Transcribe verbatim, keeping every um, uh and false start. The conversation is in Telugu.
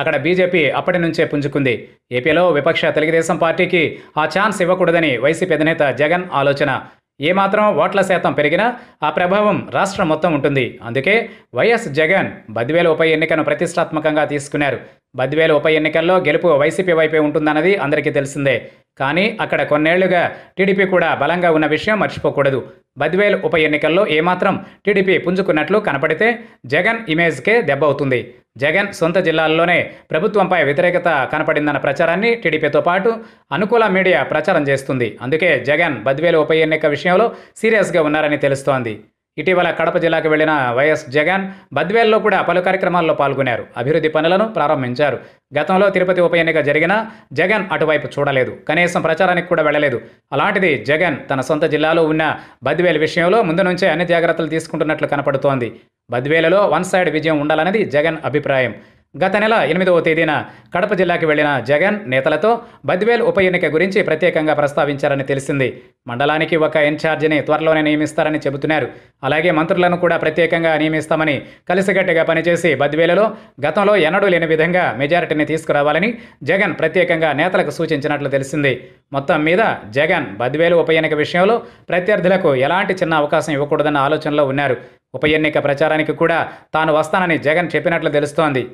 అక్కడ బీజేపీ అప్పటి నుంచే పుంజుకుంది. ఏపీలో విపక్ష తెలుగుదేశం పార్టీకి ఆ ఛాన్స్ ఇవ్వకూడదని వైసీపీ అధినేత జగన్ ఆలోచన. ఏమాత్రం ఓట్ల శాతం పెరిగినా ఆ ప్రభావం రాష్ట్రం మొత్తం ఉంటుంది. అందుకే వైఎస్ జగన్ బద్వేలు ఉప ఎన్నికను ప్రతిష్టాత్మకంగా తీసుకున్నారు. బద్వేలు ఉప ఎన్నికల్లో గెలుపు వైసీపీ వైపే ఉంటుందన్నది అందరికీ తెలిసిందే. కానీ అక్కడ కొన్నేళ్లుగా టీడీపీ కూడా బలంగా ఉన్న విషయం మర్చిపోకూడదు. బద్వేల్ ఉప ఎన్నికల్లో ఏమాత్రం టీడీపీ పుంజుకున్నట్లు కనపడితే జగన్ ఇమేజ్కే దెబ్బ అవుతుంది. జగన్ సొంత జిల్లాల్లోనే ప్రభుత్వంపై వ్యతిరేకత కనపడిందన్న ప్రచారాన్ని టీడీపీతో పాటు అనుకూల మీడియా ప్రచారం చేస్తుంది. అందుకే జగన్ బద్వేలు ఉప ఎన్నిక విషయంలో సీరియస్గా ఉన్నారని తెలుస్తోంది. ఇటీవల కడప జిల్లాకు వెళ్లిన వైఎస్ జగన్ బద్వేల్లో కూడా పలు కార్యక్రమాల్లో పాల్గొన్నారు. అభివృద్ధి పనులను ప్రారంభించారు. గతంలో తిరుపతి ఉప ఎన్నిక జరిగినా జగన్ అటువైపు చూడలేదు. కనీసం ప్రచారానికి కూడా వెళ్లలేదు. అలాంటిది జగన్ తన సొంత జిల్లాలో ఉన్న బద్వేలు విషయంలో ముందు నుంచే అన్ని జాగ్రత్తలు తీసుకుంటున్నట్లు కనపడుతోంది. బద్వేలులో వన్ సైడ్ విజయం ఉండాలన్నది జగన్ అభిప్రాయం. గత నెల ఎనిమిదవ తేదీన కడప జిల్లాకి వెళ్లిన జగన్ నేతలతో బద్వేలు ఉప ఎన్నిక గురించి ప్రత్యేకంగా ప్రస్తావించారని తెలిసింది. మండలానికి ఒక ఇన్ఛార్జిని త్వరలోనే నియమిస్తారని చెబుతున్నారు. అలాగే మంత్రులను కూడా ప్రత్యేకంగా నియమిస్తామని కలిసికట్టుగా పనిచేసి బద్వేలులో గతంలో ఎన్నడూ లేని విధంగా మెజారిటీని తీసుకురావాలని జగన్ ప్రత్యేకంగా నేతలకు సూచించినట్లు తెలిసింది. మొత్తం మీద జగన్ బద్వేలు ఉప ఎన్నిక విషయంలో ప్రత్యర్థులకు ఎలాంటి చిన్న అవకాశం ఇవ్వకూడదన్న ఆలోచనలో ఉన్నారు. ఉప ఎన్నిక ప్రచారానికి కూడా తాను వస్తానని జగన్ చెప్పినట్లు తెలుస్తోంది.